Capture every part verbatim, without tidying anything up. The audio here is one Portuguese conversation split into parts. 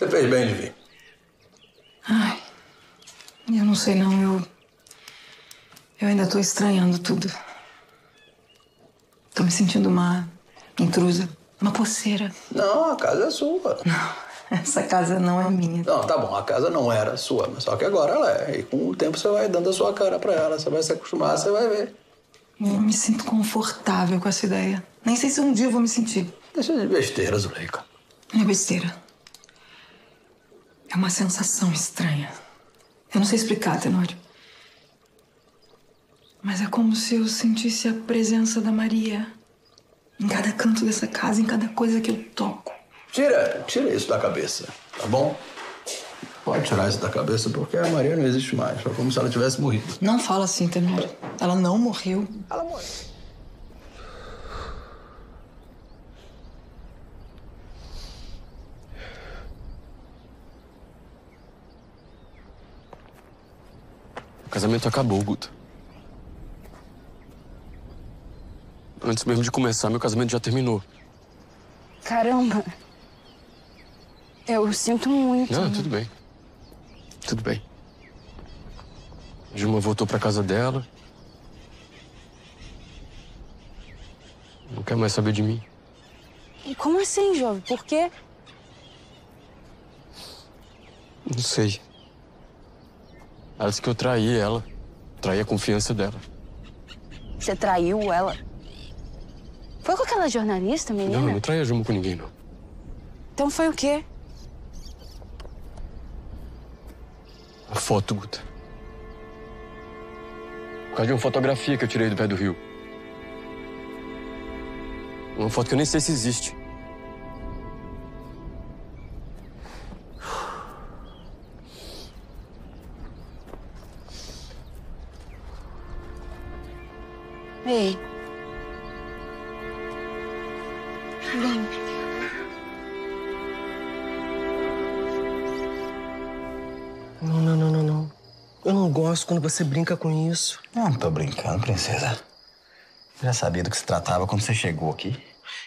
Você fez bem de vir. Ai, eu não sei não, eu... Eu ainda tô estranhando tudo. Tô me sentindo uma intrusa, uma poceira. Não, a casa é sua. Não, essa casa não é minha. Não, tá bom, a casa não era sua, mas só que agora ela é. E com o tempo você vai dando a sua cara pra ela, você vai se acostumar, você vai ver. Eu me sinto confortável com essa ideia. Nem sei se um dia eu vou me sentir. Deixa de besteira, Zuleica. Não é besteira. É uma sensação estranha. Eu não sei explicar, Tenório. Mas é como se eu sentisse a presença da Maria em cada canto dessa casa, em cada coisa que eu toco. Tira, tira isso da cabeça, tá bom? Pode tirar isso da cabeça, porque a Maria não existe mais. Foi como se ela tivesse morrido. Não fala assim, Tenório. Ela não morreu. Ela morreu. O casamento acabou, Guta. Antes mesmo de começar, meu casamento já terminou. Caramba. Eu sinto muito. Não, né? Tudo bem. Tudo bem. Juma voltou pra casa dela. Não quer mais saber de mim. E como assim, Jove? Por quê? Não sei. Ela disse que eu traí ela. Traí a confiança dela. Você traiu ela? Foi com aquela jornalista, menina? Não, eu não traí a Juma com ninguém, não. Então foi o quê? A foto, Guta. Por causa de uma fotografia que eu tirei do pé do rio. Uma foto que eu nem sei se existe. Ei. Vem. Não, não, não, não, não. Eu não gosto quando você brinca com isso. Não, não tô brincando, princesa. Já sabia do que se tratava quando você chegou aqui.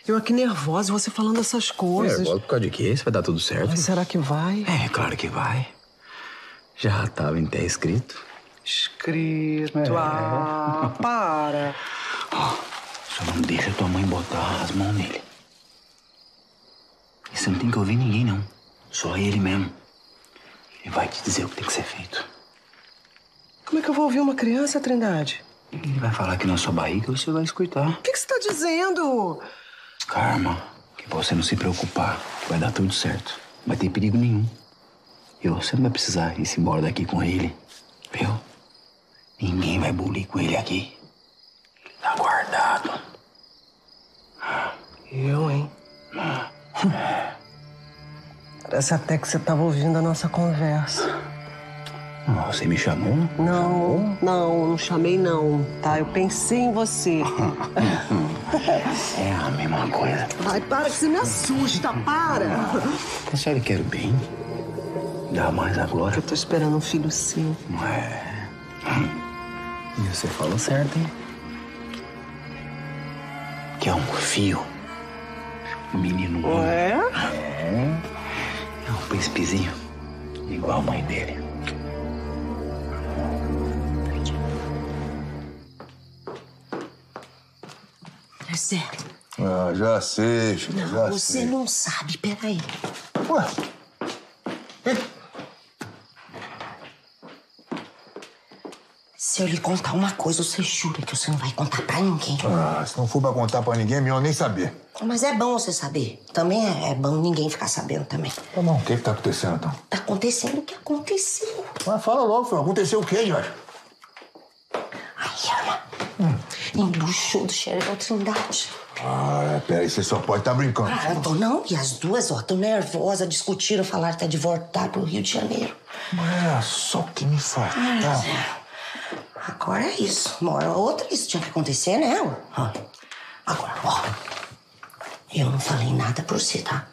Eu aqui nervosa, você falando essas coisas. Nervosa por causa de quê? Isso vai dar tudo certo? Mas será que vai? É, claro que vai. Já tava em até escrito. Escrito, é. Ah, para. Ó, só não deixa tua mãe botar as mãos nele. E você não tem que ouvir ninguém, não. Só ele mesmo. Ele vai te dizer o que tem que ser feito. Como é que eu vou ouvir uma criança, Trindade? Ele vai falar que na sua barriga você vai escutar. O que, que você tá dizendo? Calma, que você não se preocupar. Que vai dar tudo certo. Não vai ter perigo nenhum. E você não vai precisar ir-se embora daqui com ele. Viu? Ninguém vai bulir com ele aqui. Tá guardado. Eu, hein? Ah. Parece até que você tava ouvindo a nossa conversa. Ah, você me chamou? Não, não, não chamei não, tá? Eu pensei em você. É a mesma coisa. Ai, para que você me assusta, para! A senhora quer o bem? Dá mais agora. Eu tô esperando um filho seu. É. E você falou certo, hein? Que é um fio. Um menino. É? É. É um príncipezinho. Igual a mãe dele. É certo. Ah, já sei, filho. Não, já você sei. Não sabe. Peraí. Ué. Se eu lhe contar uma coisa, você jura que você não vai contar pra ninguém? Ah, se não for pra contar pra ninguém, é melhor nem saber. Mas é bom você saber. Também é, é bom ninguém ficar sabendo também. Tá bom. O que que tá acontecendo, então? Tá acontecendo o que aconteceu. Mas fala logo, filho. Aconteceu o quê, Jorge? Ai, ama. Indo do show do xerife da Trindade. Ah, peraí, você só pode estar brincando. Ah, tô não. E as duas, ó, tão nervosas, discutiram, falaram até de voltar pro Rio de Janeiro. Mas era só o que me faltava. Ah, agora é isso. Uma hora ou outra isso tinha que acontecer, né? Agora, ó. Eu não falei nada pra você, tá?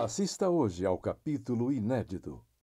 Assista hoje ao capítulo inédito.